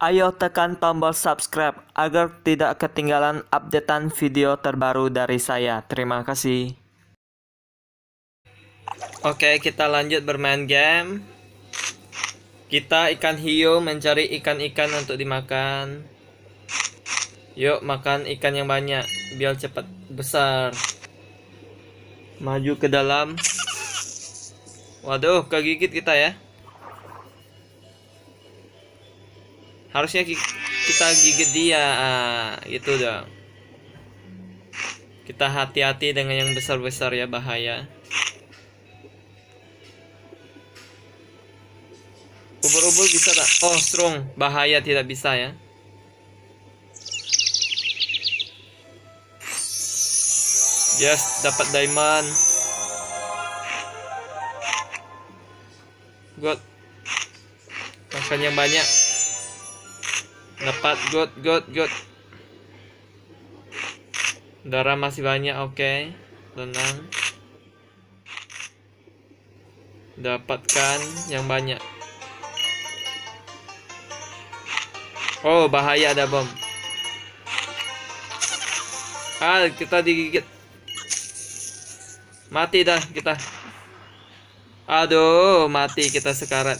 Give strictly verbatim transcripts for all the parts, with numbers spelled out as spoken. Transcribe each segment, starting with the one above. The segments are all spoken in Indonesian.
Ayo tekan tombol subscribe agar tidak ketinggalan updatean video terbaru dari saya. Terima kasih. Oke, kita lanjut bermain game. Kita ikan hiu mencari ikan-ikan untuk dimakan. Yuk, makan ikan yang banyak biar cepat besar. Maju ke dalam. Waduh, kegigit kita ya. Harusnya kita gigit dia, ah, gitu dong. Kita hati-hati dengan yang besar-besar ya, bahaya. Ubur-ubur bisa tak? Oh, strong, bahaya, tidak bisa ya. Yes, dapat diamond. Good. Makan yang banyak. Dapat, good, good, good. Darah masih banyak, oke, okay. Tenang. Dapatkan yang banyak. Oh, bahaya, ada bom. Ah, kita digigit. Mati dah kita. Aduh, mati kita sekarat.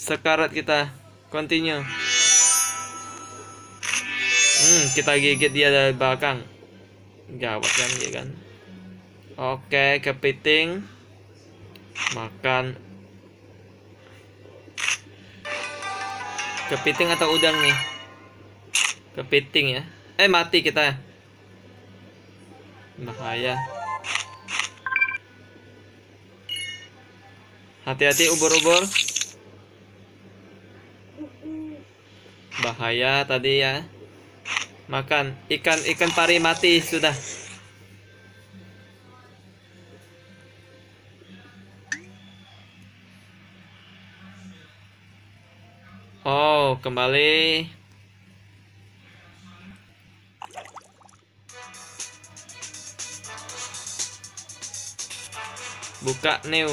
Sekarat kita. Continue. Hmm, kita gigit dia dari belakang. Gawat kan dia kan. Oke, kepiting. Makan. Kepiting atau udang nih? Kepiting ya. Eh, mati kita. Bahaya. Hati-hati ubur-ubur. Bahaya tadi ya. Makan ikan, ikan pari mati sudah. Oh, kembali. Buka new.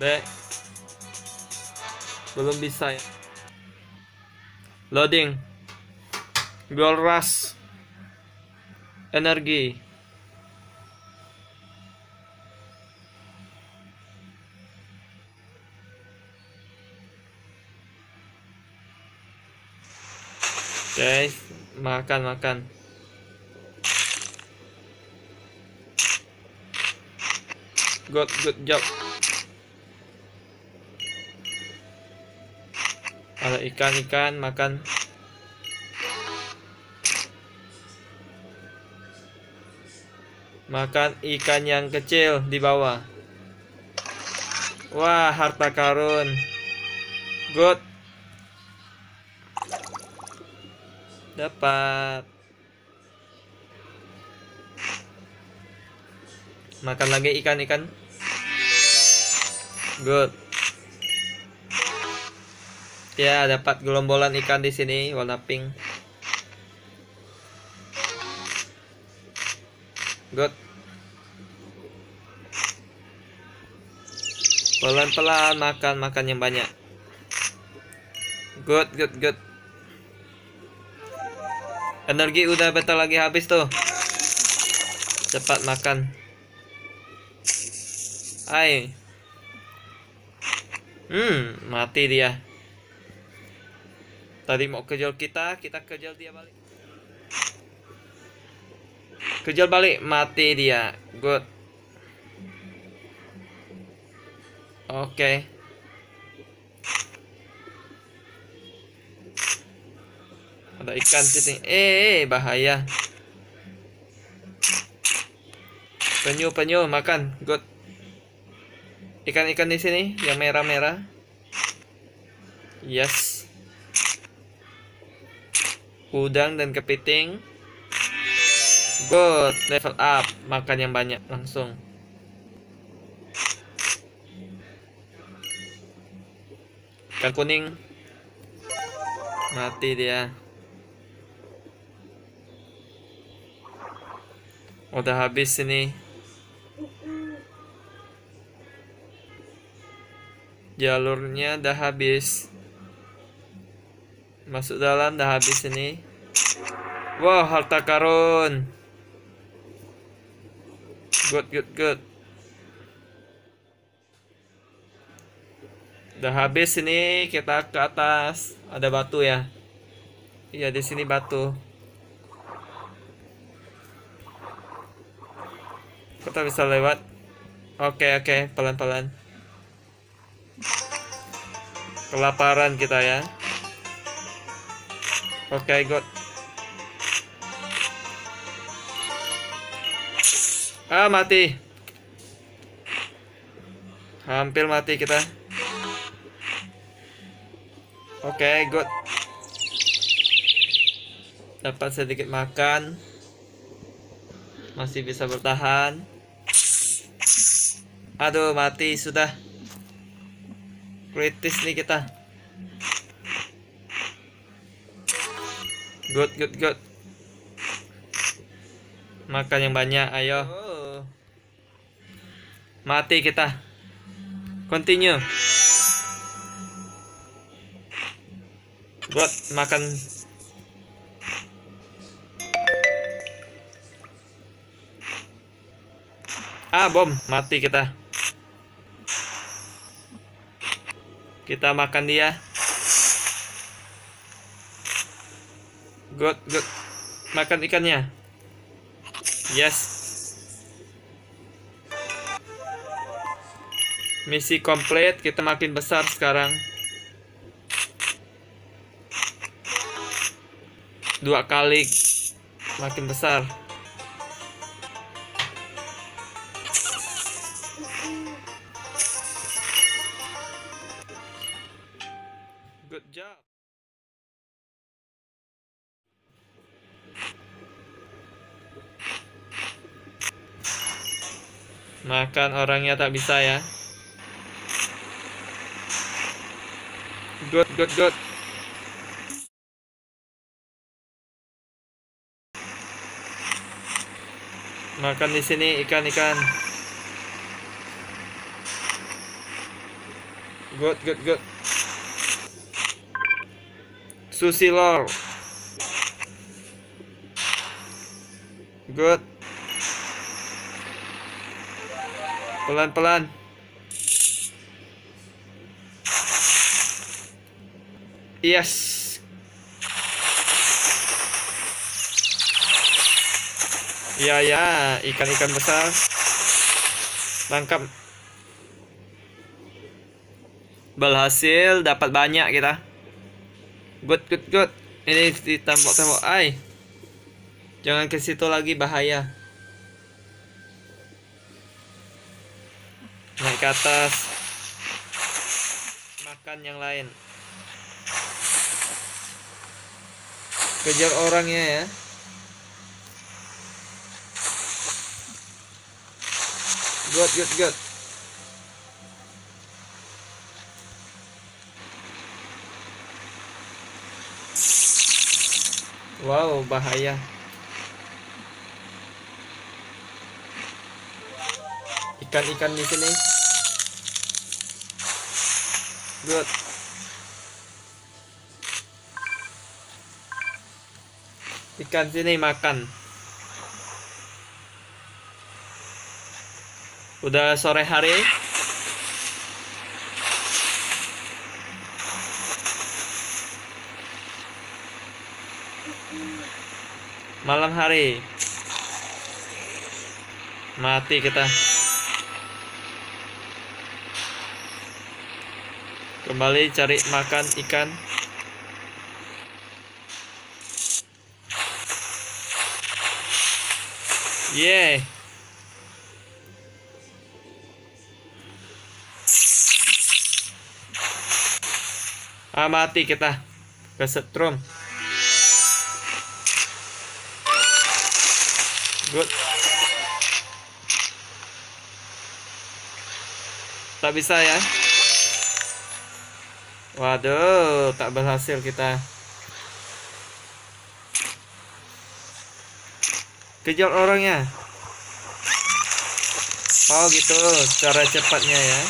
Baik. Belum bisa ya. Loading. Gold rush. Energi. Guys, makan makan. Good, good job. Ada ikan-ikan, makan. Makan ikan yang kecil di bawah. Wah, harta karun. Good. Dapat. Makan lagi ikan-ikan. Good. Ya, dapat gelombolan ikan di sini warna pink. Good. Pelan-pelan makan, makan yang banyak. Good, good, good. Energi udah betul lagi habis tuh. Cepat makan. Hai. Hmm, mati dia. Tadi mau kejar kita, kita kejar dia balik. Kejar balik, mati dia. Good. Oke. Okay. Ada ikan sini. Eh, bahaya. Penyu, penyu, makan. Good. Ikan-ikan di sini yang merah-merah. Yes. Udang dan kepiting. Good, level up. Makan yang banyak langsung. Ikan kuning. Mati dia. Udah habis ini. Jalurnya dah habis. Masuk dalam dah habis ini. Wow, harta karun. Good, good, good. Dah habis ini, kita ke atas. Ada batu ya? Iya, di sini batu. Kita bisa lewat. Oke, oke, pelan-pelan. Kelaparan kita ya. Oke, good. Ah, mati. Hampir mati kita. Oke, good. Dapat sedikit makan. Masih bisa bertahan. Aduh, mati sudah. Kritis nih kita. Good, good, good. Makan yang banyak, ayo. Mati kita. Continue. Buat makan. Ah, bom, mati kita. Kita makan dia. Good, good. Makan ikannya. Yes. Misi komplit, kita makin besar sekarang. Dua kali makin besar. Good job. Makan orangnya tak bisa ya. Good, good, good. Makan di sini ikan-ikan. Good, good, good. Sushi lor. Good. Pelan-pelan. Yes. Ya ya, ikan-ikan besar. Tangkap. Berhasil dapat banyak kita. Good, good, good. Ini ditambok-tambok. Ai. Jangan ke situ lagi, bahaya. Naik ke atas. Makan yang lain. Kejar orangnya ya. Good, good, good. Wow, bahaya. Ikan-ikan di sini. Good. Ikan sini makan. Udah sore hari. Malam hari. Mati kita. Kembali cari makan ikan. Yeah. Ah, mati kita. Kesetrum. Good. Tak bisa ya. Waduh, tak berhasil kita. Kejar orangnya. Oh gitu, cara cepatnya ya.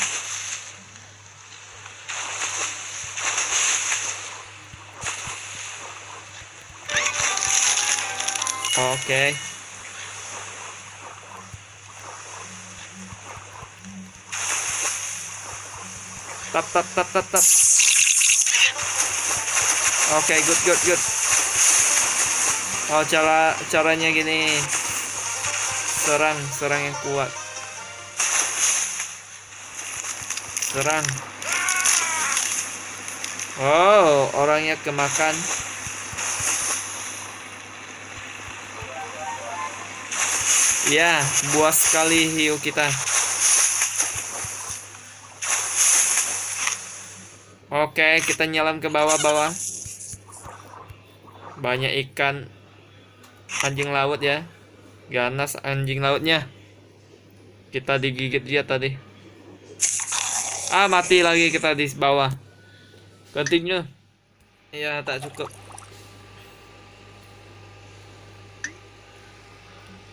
Oke. Tap tap tap tap tap. Oke, good good good. Oh, cara caranya gini. Serang, serang yang kuat. Serang. Wow, orangnya kemakan. Ya, buas sekali hiu kita. Oke, kita nyelam ke bawah-bawah. Banyak ikan anjing laut ya. Ganas anjing lautnya. Kita digigit dia tadi. Ah, mati lagi kita di bawah. Continue. Ya, tak cukup.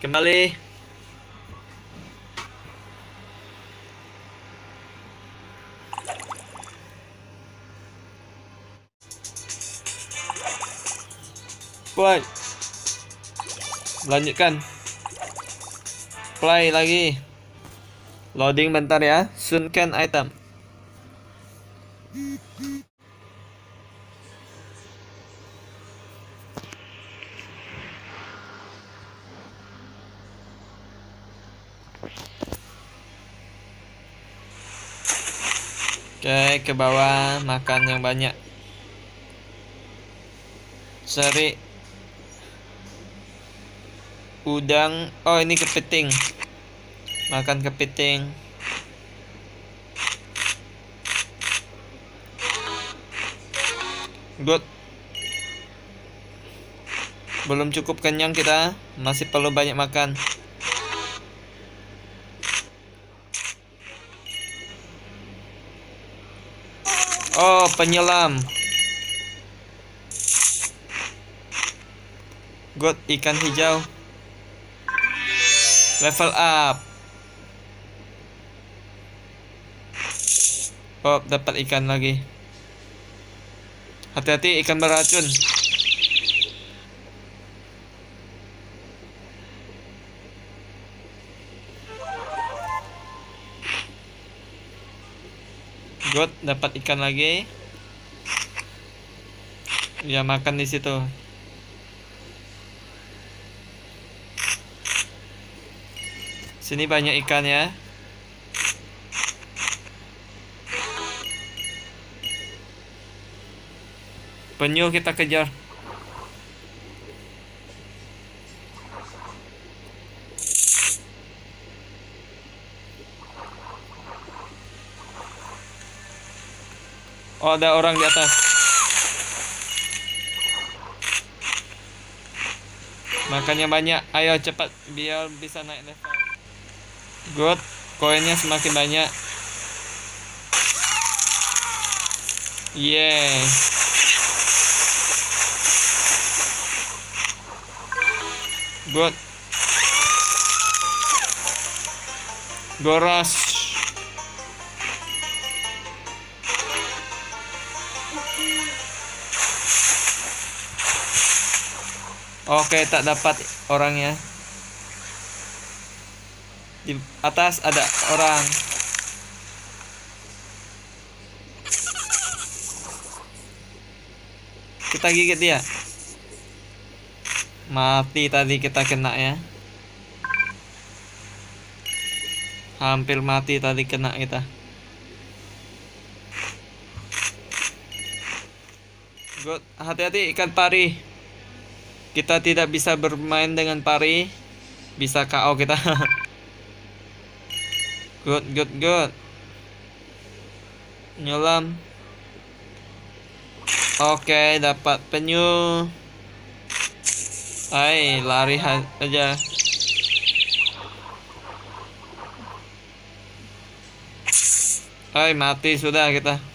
Kembali. Play, lanjutkan, play lagi, loading bentar ya, sunken item. Oke, ke bawah, makan yang banyak. Seri udang, oh ini kepiting, makan kepiting. Good, belum cukup kenyang kita, masih perlu banyak makan. Oh, penyelam. Good, ikan hijau. Level up. Oh, dapat ikan lagi. Hati-hati ikan beracun. Good, dapat ikan lagi. Ya, makan di situ. Sini banyak ikan ya. Penyu kita kejar. Oh, ada orang di atas. Makannya banyak. Ayo cepat biar bisa naik level. Good, koinnya semakin banyak. Yeah. Good. Goras. Oke, tak dapat orangnya. Di atas ada orang. Kita gigit dia. Mati tadi kita kena ya. Hampir mati tadi kena kita. Good, hati-hati ikan pari. Kita tidak bisa bermain dengan pari. Bisa K O kita. Good, good, good. Nyelam. Oke, dapat penyu. Hai, lari aja. Hai, mati sudah kita.